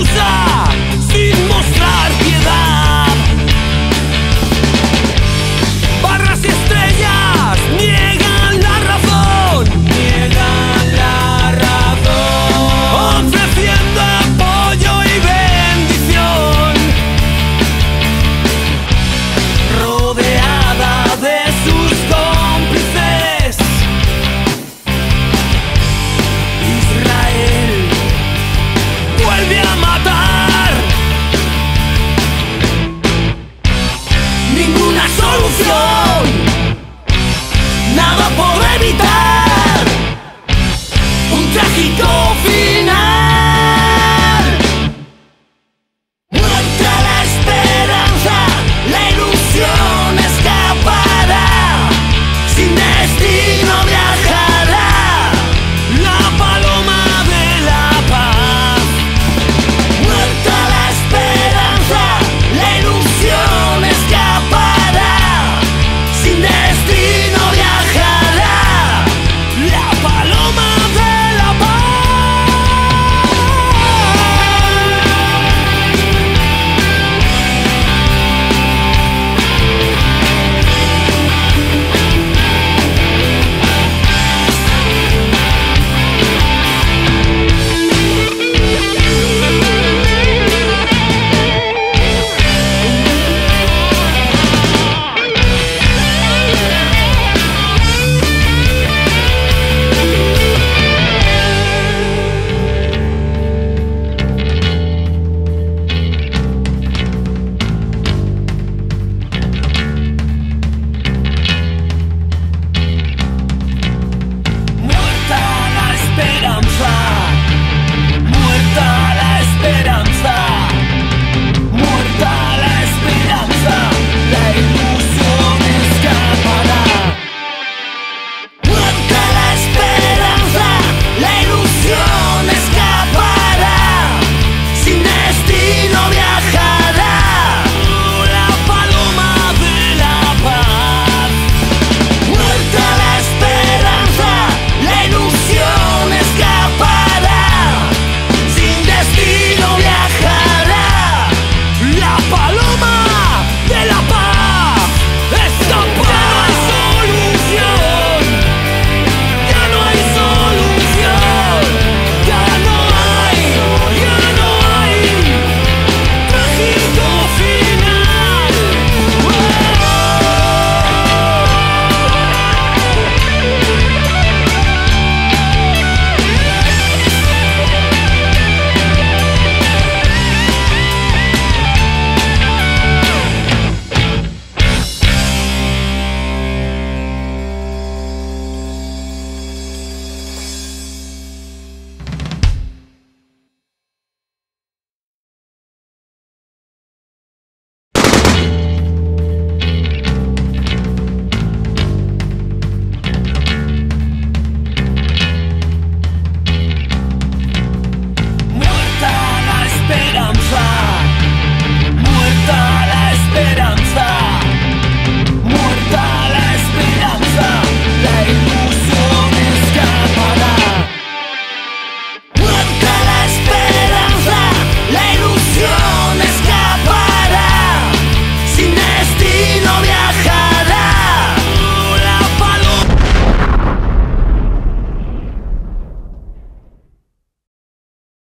excusa.